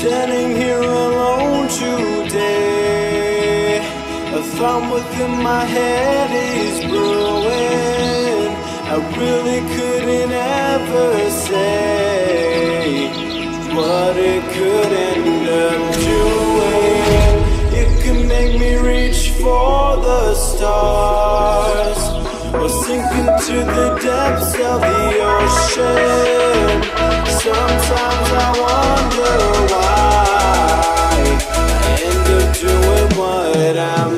standing here alone today. A thought within my head is brewing. I really couldn't ever say what it could end up doing. It could make me reach for the stars, or sink into the depths of the ocean. Sometimes I wonder why I end up doing what I'm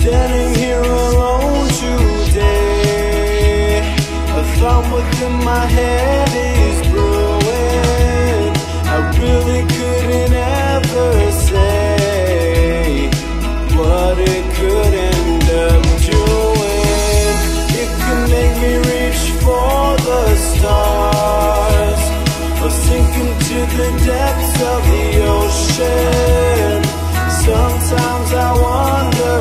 standing here alone today. A thought within my head is brewing. I really couldn't ever say what it could end up doing. It could make me reach for the stars, or sink into the depths of the ocean. Sometimes I wonder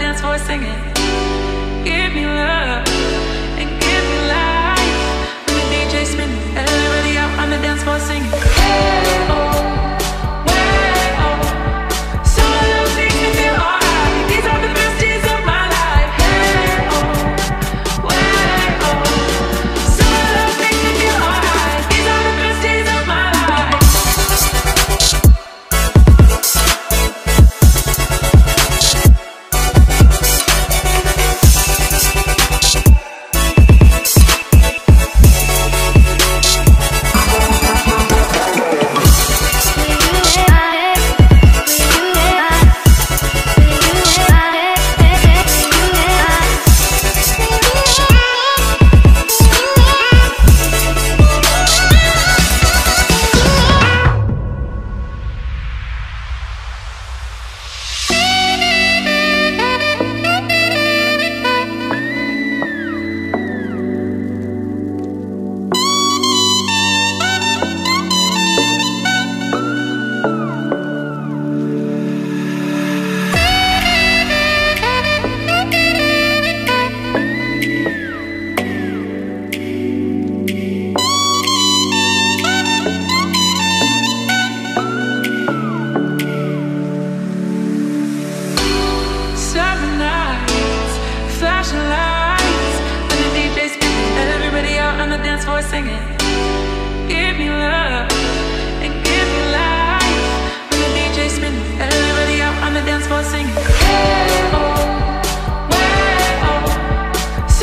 dance for singing. Hey, oh, way, oh. So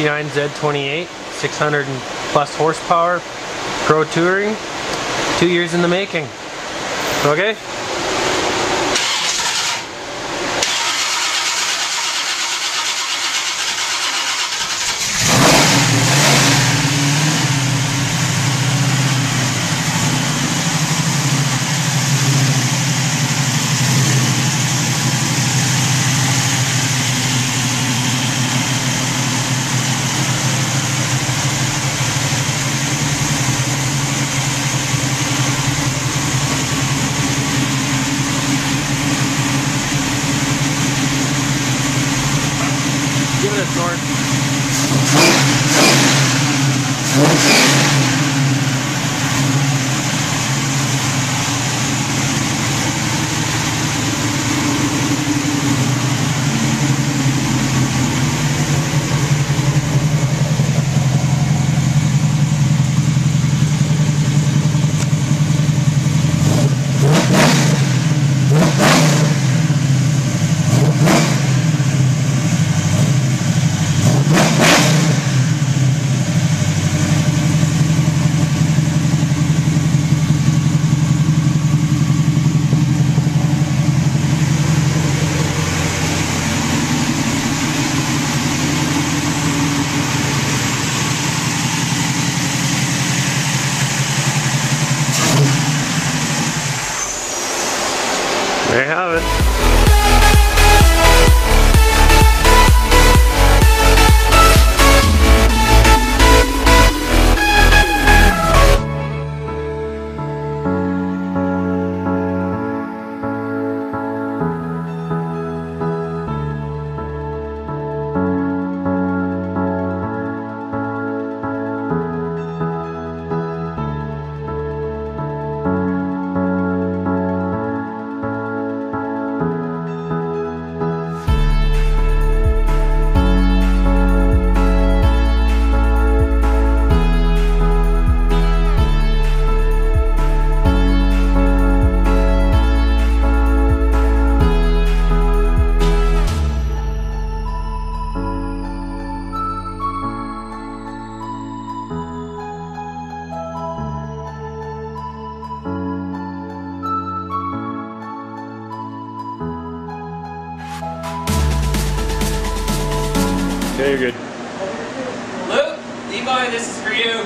69 Z28, 600 plus horsepower, pro touring, 2 years in the making. Okay? Give it a torque. There you have it. Yeah, you're good. Luke, Levi, this is for you.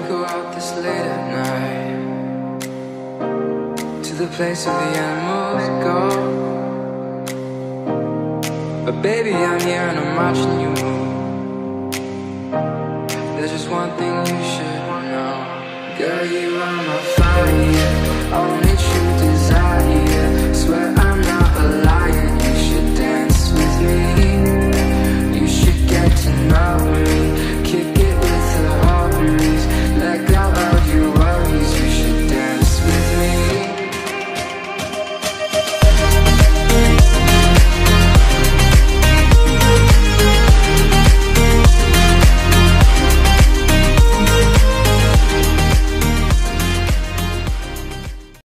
we go out this late at night to the place where the animals go. But baby, I'm here and I'm watching you move. There's just one thing you should know. Girl, you are my fire.